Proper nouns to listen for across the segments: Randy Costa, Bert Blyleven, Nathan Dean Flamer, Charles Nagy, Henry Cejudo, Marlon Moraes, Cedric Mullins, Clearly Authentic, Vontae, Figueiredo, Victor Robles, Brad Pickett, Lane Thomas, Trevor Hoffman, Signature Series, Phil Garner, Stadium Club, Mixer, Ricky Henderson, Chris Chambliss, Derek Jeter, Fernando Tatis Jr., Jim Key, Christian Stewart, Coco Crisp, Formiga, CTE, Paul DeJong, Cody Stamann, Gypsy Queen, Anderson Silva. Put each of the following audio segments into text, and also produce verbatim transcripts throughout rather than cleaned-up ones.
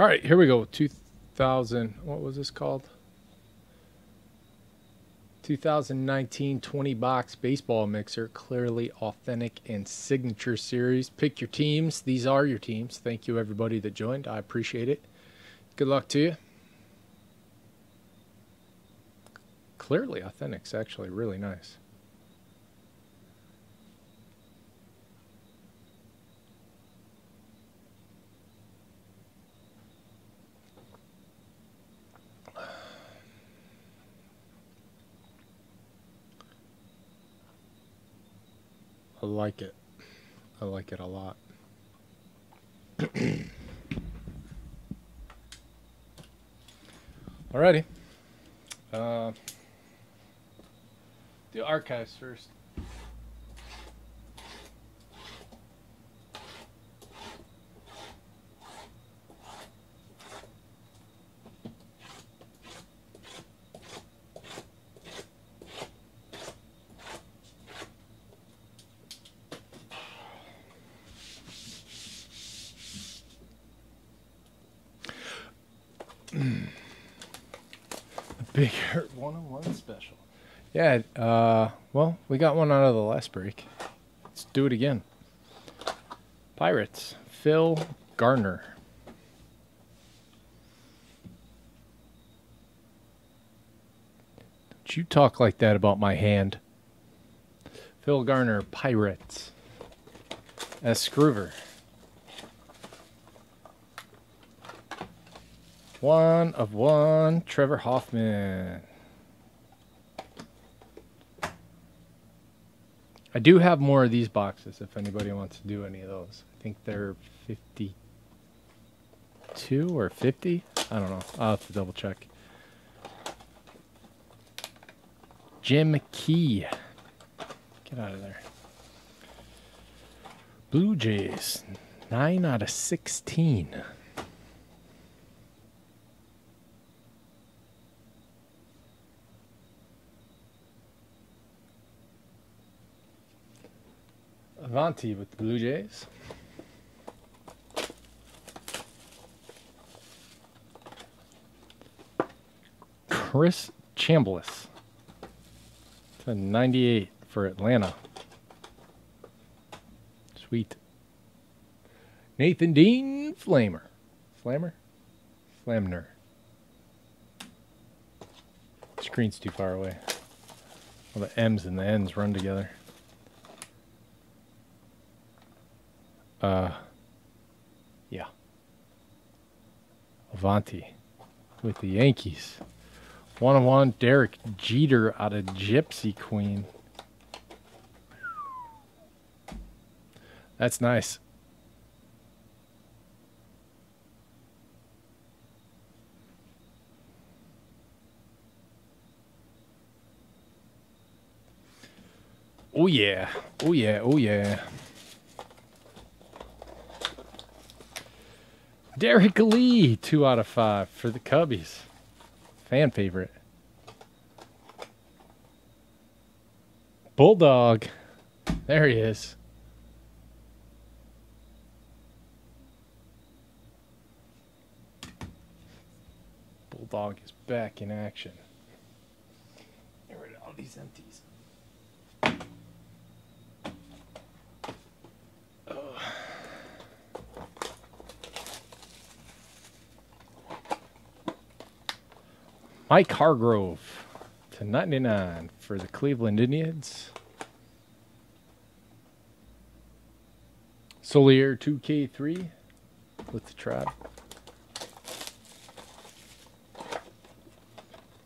All right, here we go. two thousand, what was this called? two thousand nineteen twenty box baseball mixer, clearly authentic and signature series. Pick your teams. These are your teams. Thank you, everybody that joined. I appreciate it. Good luck to you. Clearly authentic's actually really nice. I like it. I like it a lot. Alrighty. Uh, do archives first. Big Hurt one oh one special. Yeah, uh, well, we got one out of the last break. Let's do it again. Pirates, Phil Garner. Don't you talk like that about my hand. Phil Garner, Pirates. S. Groover. One of one, Trevor Hoffman. I do have more of these boxes if anybody wants to do any of those. I think they're fifty-two or fifty. I don't know. I'll have to double check. Jim Key. Get out of there. Blue Jays. nine out of sixteen. Vontae with the Blue Jays. Chris Chambliss to ninety-eight for Atlanta. Sweet. Nathan Dean Flamer. Flamer? Flamner. Screen's too far away. All the M's and the N's run together. Uh, yeah. Vontae with the Yankees. one oh one, Derek Jeter out of Gypsy Queen. That's nice. Oh, yeah. Oh, yeah. Oh, yeah. Derek Lee, two out of five for the Cubbies. Fan favorite. Bulldog. There he is. Bulldog is back in action. Get rid of all these empties. Mike Hargrove to ninety-nine for the Cleveland Indians. Solier two K three with the Tribe.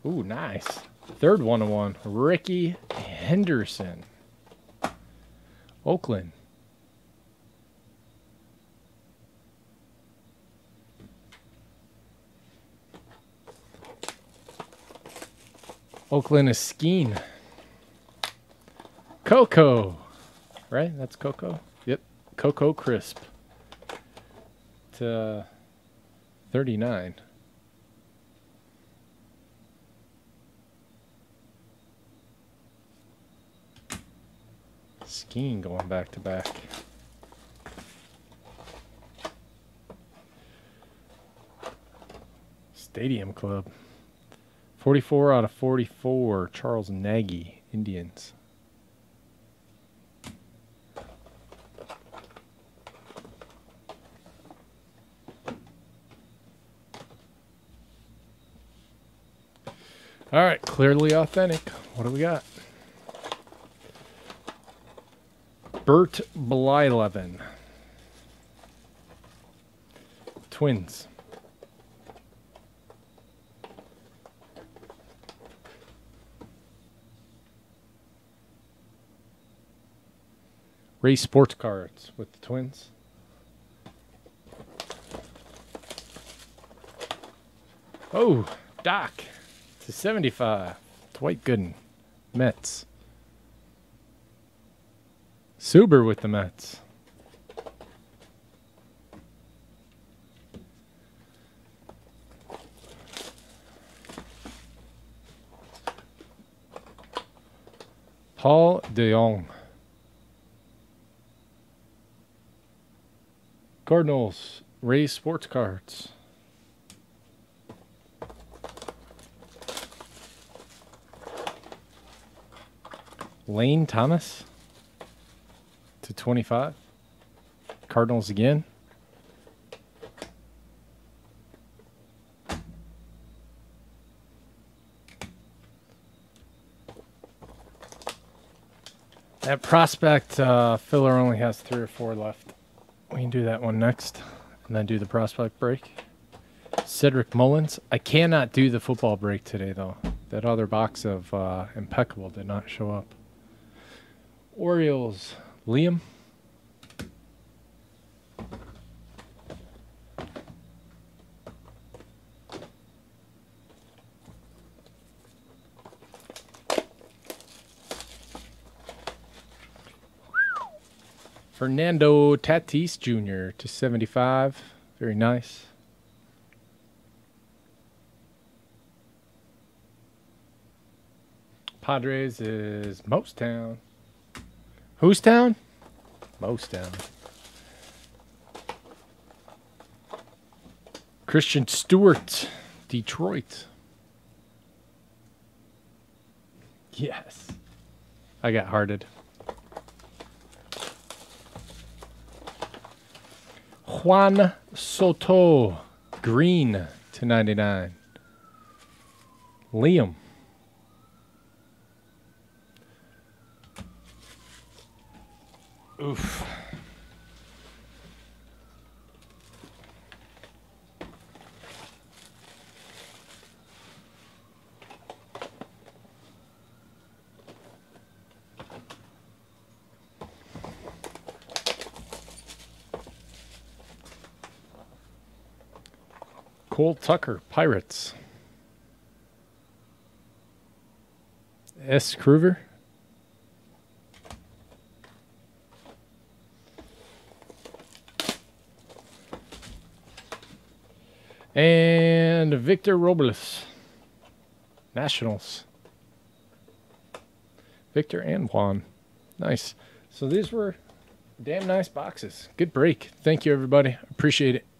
Ooh, nice. Third one oh one, Ricky Henderson. Oakland. Oakland is skiing. Coco. Right? That's Coco? Yep. Coco Crisp. To thirty-nine. Skiing going back to back. Stadium Club. forty-four out of forty-four, Charles Nagy, Indians. All right, clearly authentic. What do we got? Bert Blyleven. Twins. Race sports cards with the Twins. Oh, Doc. To seventy-five. Dwight Gooden. Mets. Suber with the Mets. Paul DeJong. Cardinals. Rays sports cards. Lane Thomas to twenty-five. Cardinals again. That prospect uh, filler only has three or four left. We can do that one next and then do the prospect break. Cedric Mullins. I cannot do the football break today, though. That other box of uh, Impeccable did not show up. Orioles, Liam. Fernando Tatis Junior to seventy-five. Very nice. Padres is Mostown. Who's town? Most town. Christian Stewart, Detroit. Yes. I got hearted. Juan Soto, green to ninety-nine. Liam. Oof. Cole Tucker, Pirates. S. Kruger. And Victor Robles, Nationals. Victor and Juan. Nice. So these were damn nice boxes. Good break. Thank you, everybody. Appreciate it.